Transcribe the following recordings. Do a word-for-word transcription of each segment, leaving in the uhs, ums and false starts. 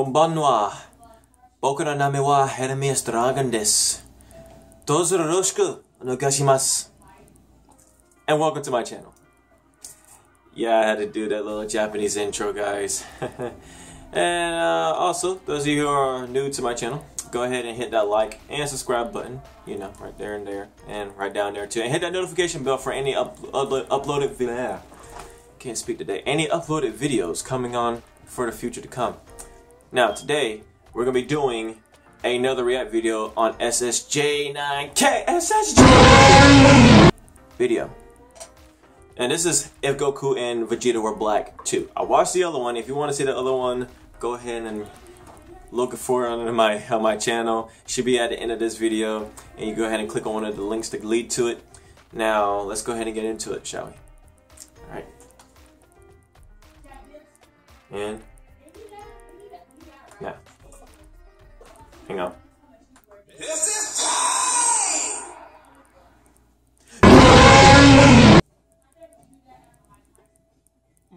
Konbanwa. Boku no name wa Hermes Dragon desu. Dozo yoroshiku onegaishimasu. And welcome to my channel. Yeah, I had to do that little Japanese intro, guys. And uh, also, those of you who are new to my channel, go ahead and hit that like and subscribe button, you know, right there and there, and right down there too. And hit that notification bell for any up up uploaded video. Can't speak today. Any uploaded videos coming on for the future to come. Now today, we're gonna be doing another react video on S S J nine K S S J video. And this is if Goku and Vegeta were black too. I watched the other one. If you want to see the other one, go ahead and look for it on my on my channel. It should be at the end of this video, and you go ahead and click on one of the links to lead to it. Now let's go ahead and get into it, shall we? All right. And now, hang on.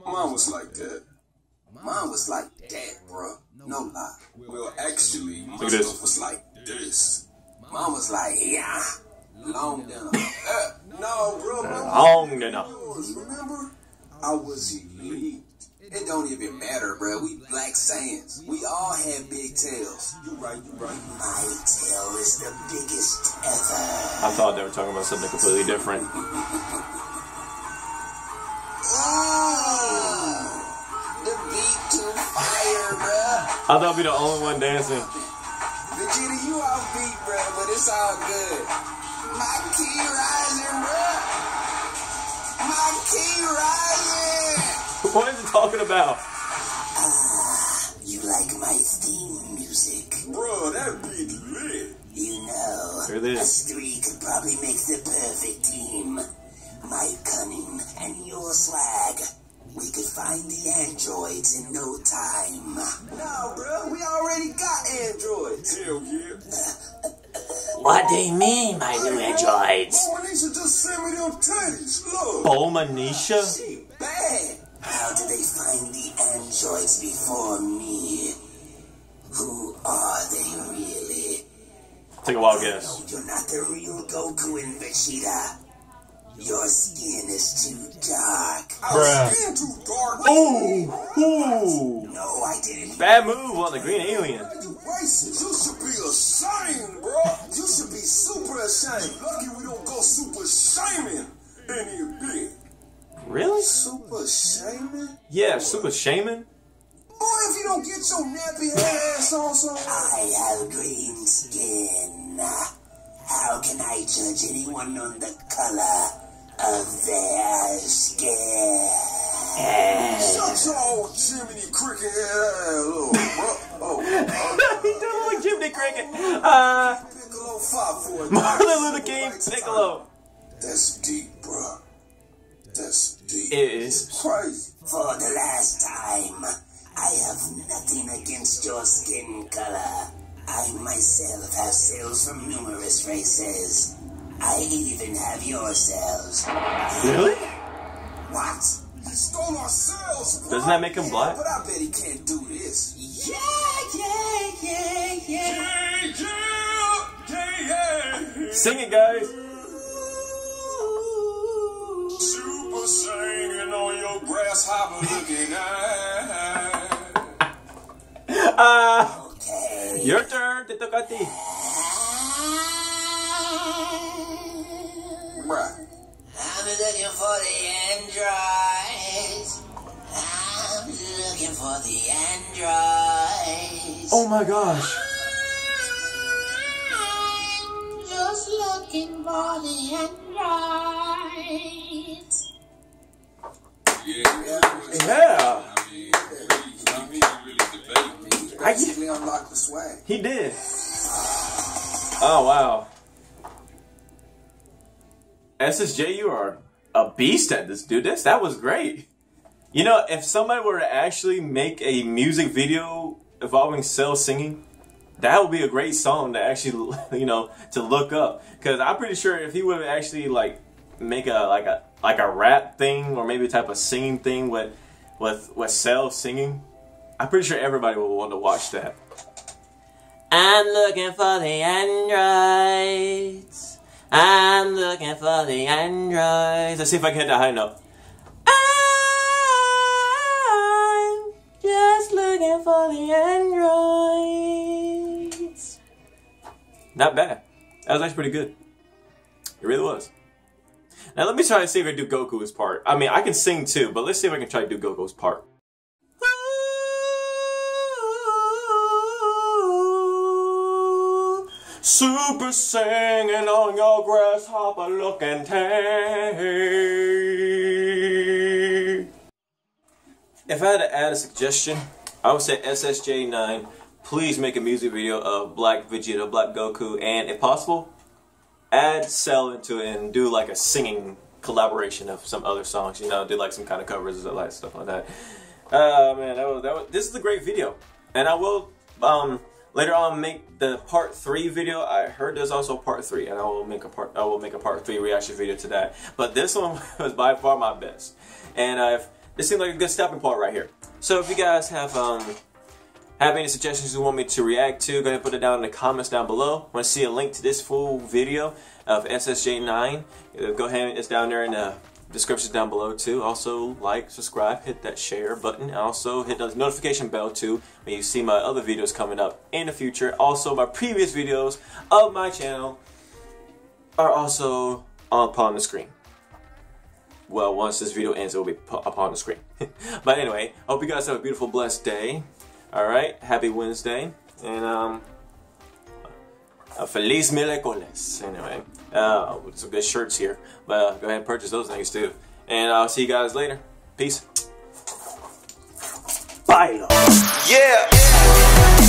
Mine was like that. Mine was like that, bro. No lie. Well, actually, my stuff this. was like this. Mine was like, yeah, long dinner. uh, no, bro, long dinner. Remember, I was elite. It don't even matter, bro. We black Saiyans. We all have big tails. You right, you right. My tail is the biggest ever. I thought they were talking about something completely different. I thought I'd be the only one dancing. Vegeta, you off beat, bro, but it's all good. My key rising, bro. My key rising. What is he talking about? Ah, you like my theme music, bro? That beat lit. You know, sure us three could probably make the perfect team. My cunning and your swag. We could find the androids in no time. No, bro, we already got androids. Hell yeah. Uh, uh, uh, what do you mean, my hey, new androids? Bomanisha just sent me them titties, look. Bomanisha? She bad. How did they find the androids before me? Who are they really? Take a wild guess. No, you're not the real Goku and Vegeta. Your skin is too dark. Bruh. Skin too dark. Ooh, ooh. No, I didn't. Bad move on the green alien. You racist. You should be ashamed, bro. You should be super ashamed. Lucky we don't go super shaming in here, big. Really? Super shaming? Yeah, super shaming. Boy, if you don't get your nappy ass on, son. I have green skin. How can I judge anyone on the color of their skin? Shut your old Jiminy Cricket ass, little bro. Oh, he don't look Jiminy Cricket. Uh, Piccolo fought for it. Marlon Luther King, Piccolo. That's deep, bro. That's deep. It is. Crazy. For the last time, I have nothing against your skin color. I myself have cells from numerous races. I even have your cells. Really? What? He stole our cells, bro. Doesn't that make him black? Yeah, but I bet he can't do this. Yeah, yeah, yeah, yeah. Yeah, yeah, yeah, yeah. Sing it, guys. Super singing on your grasshopper looking eye. Ah. Your turn, Tito Kati. Bruh. I'm looking for the androids. I'm looking for the androids. Oh my gosh. I'm just looking for the androids. Yeah. Yeah. Basically unlocked the swag. He did. Oh wow. S S J, you are a beast at this, dude. This that was great. You know, if somebody were to actually make a music video involving Cell singing, that would be a great song to actually, you know, to look up. Because I'm pretty sure if he would actually like make a like a like a rap thing or maybe a type of singing thing with with with Cell singing, I'm pretty sure everybody will want to watch that. I'm looking for the androids. I'm looking for the androids. Let's see if I can hit that high note. I'm just looking for the androids. Not bad. That was actually pretty good. It really was. Now let me try to see if I do Goku's part. I mean, I can sing too, but let's see if I can try to do Goku's part. Super singing on your grasshopper looking tank. If I had to add a suggestion, I would say S S J nine, please make a music video of Black Vegeta, Black Goku, and if possible, add Cell into it and do like a singing collaboration of some other songs, you know, do like some kind of covers or like stuff like that. Uh, man, that was, that was, this is a great video. And I will, um, later on, make the part three video. I heard there's also part three, and I will make a part. I will make a part three reaction video to that. But this one was by far my best, and I've. This seemed like a good stopping point right here. So if you guys have um have any suggestions you want me to react to, go ahead and put it down in the comments down below. Want to see a link to this full video of S S J nine? Go ahead. It's down there in the description down below too. Also, like, subscribe, hit that share button, and also hit the notification bell too when you see my other videos coming up in the future. Also, my previous videos of my channel are also upon the screen. Well, once this video ends, it will be upon the screen. But anyway, I hope you guys have a beautiful, blessed day. Alright, happy Wednesday, and um Feliz Miércoles. Anyway, uh, some good shirts here, but uh, go ahead and purchase those things too. And I'll see you guys later. Peace. Bye. Yeah.